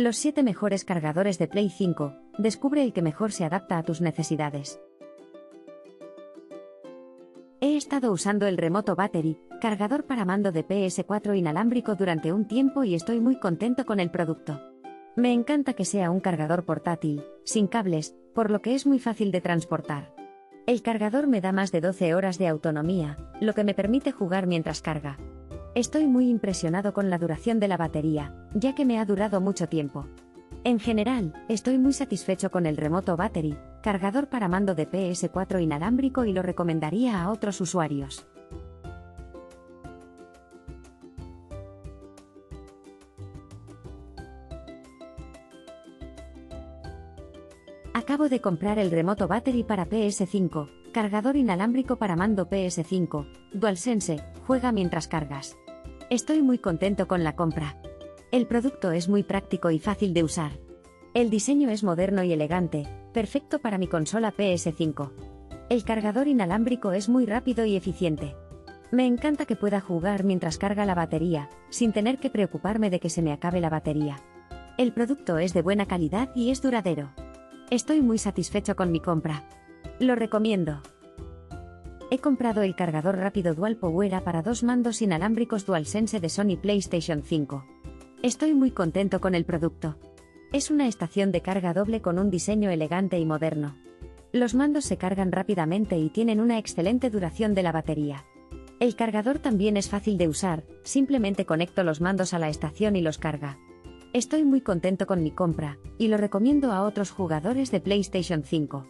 Los 7 mejores cargadores de Play 5, descubre el que mejor se adapta a tus necesidades. He estado usando el Remotto Battery, cargador para mando de PS4 inalámbrico durante un tiempo y estoy muy contento con el producto. Me encanta que sea un cargador portátil, sin cables, por lo que es muy fácil de transportar. El cargador me da más de 12 horas de autonomía, lo que me permite jugar mientras carga. Estoy muy impresionado con la duración de la batería, ya que me ha durado mucho tiempo. En general, estoy muy satisfecho con el Remotto Battery, cargador para mando de PS4 inalámbrico y lo recomendaría a otros usuarios. Acabo de comprar el Remotto Battery para PS5, cargador inalámbrico para mando PS5, DualSense, juega mientras cargas. Estoy muy contento con la compra. El producto es muy práctico y fácil de usar. El diseño es moderno y elegante, perfecto para mi consola PS5. El cargador inalámbrico es muy rápido y eficiente. Me encanta que pueda jugar mientras carga la batería, sin tener que preocuparme de que se me acabe la batería. El producto es de buena calidad y es duradero. Estoy muy satisfecho con mi compra. Lo recomiendo. He comprado el cargador rápido dual PowerA para 2 mandos inalámbricos DualSense de Sony PlayStation 5. Estoy muy contento con el producto. Es una estación de carga doble con un diseño elegante y moderno. Los mandos se cargan rápidamente y tienen una excelente duración de la batería. El cargador también es fácil de usar, simplemente conecto los mandos a la estación y los carga. Estoy muy contento con mi compra, y lo recomiendo a otros jugadores de PlayStation 5.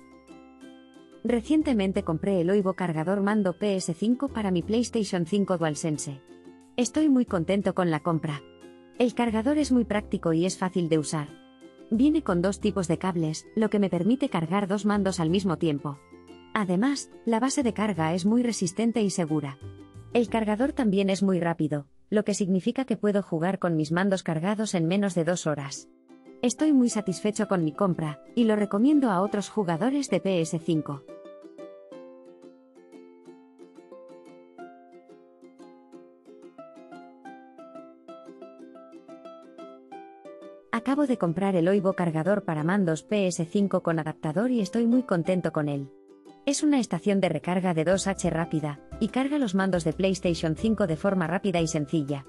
Recientemente compré el Oivo cargador mando PS5 para mi PlayStation 5 DualSense. Estoy muy contento con la compra. El cargador es muy práctico y es fácil de usar. Viene con 2 tipos de cables, lo que me permite cargar 2 mandos al mismo tiempo. Además, la base de carga es muy resistente y segura. El cargador también es muy rápido, lo que significa que puedo jugar con mis mandos cargados en menos de 2 horas. Estoy muy satisfecho con mi compra, y lo recomiendo a otros jugadores de PS5. Acabo de comprar el Oivo cargador para mandos PS5 con adaptador y estoy muy contento con él. Es una estación de recarga de 2H rápida, y carga los mandos de PlayStation 5 de forma rápida y sencilla.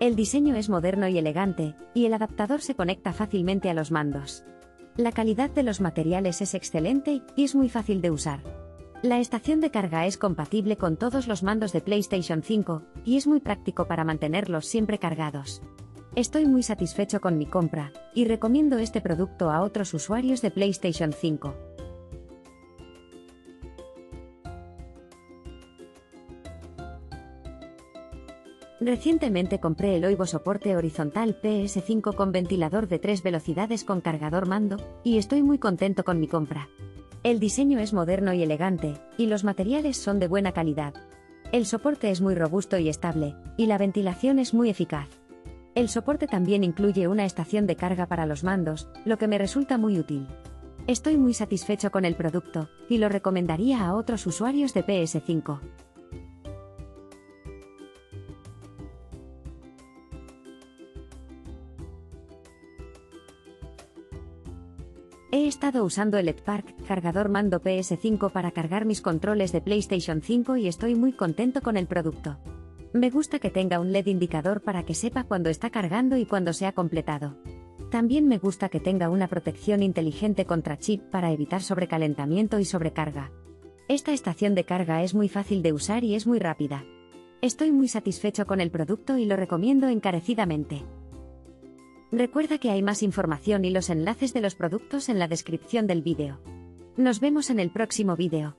El diseño es moderno y elegante, y el adaptador se conecta fácilmente a los mandos. La calidad de los materiales es excelente y es muy fácil de usar. La estación de carga es compatible con todos los mandos de PlayStation 5, y es muy práctico para mantenerlos siempre cargados. Estoy muy satisfecho con mi compra, y recomiendo este producto a otros usuarios de PlayStation 5. Recientemente compré el Oivo soporte horizontal PS5 con ventilador de 3 velocidades con cargador mando, y estoy muy contento con mi compra. El diseño es moderno y elegante, y los materiales son de buena calidad. El soporte es muy robusto y estable, y la ventilación es muy eficaz. El soporte también incluye una estación de carga para los mandos, lo que me resulta muy útil. Estoy muy satisfecho con el producto, y lo recomendaría a otros usuarios de PS5. He estado usando el ETPARKK cargador mando PS5 para cargar mis controles de PlayStation 5 y estoy muy contento con el producto. Me gusta que tenga un LED indicador para que sepa cuando está cargando y cuando se ha completado. También me gusta que tenga una protección inteligente contra chip para evitar sobrecalentamiento y sobrecarga. Esta estación de carga es muy fácil de usar y es muy rápida. Estoy muy satisfecho con el producto y lo recomiendo encarecidamente. Recuerda que hay más información y los enlaces de los productos en la descripción del vídeo. Nos vemos en el próximo vídeo.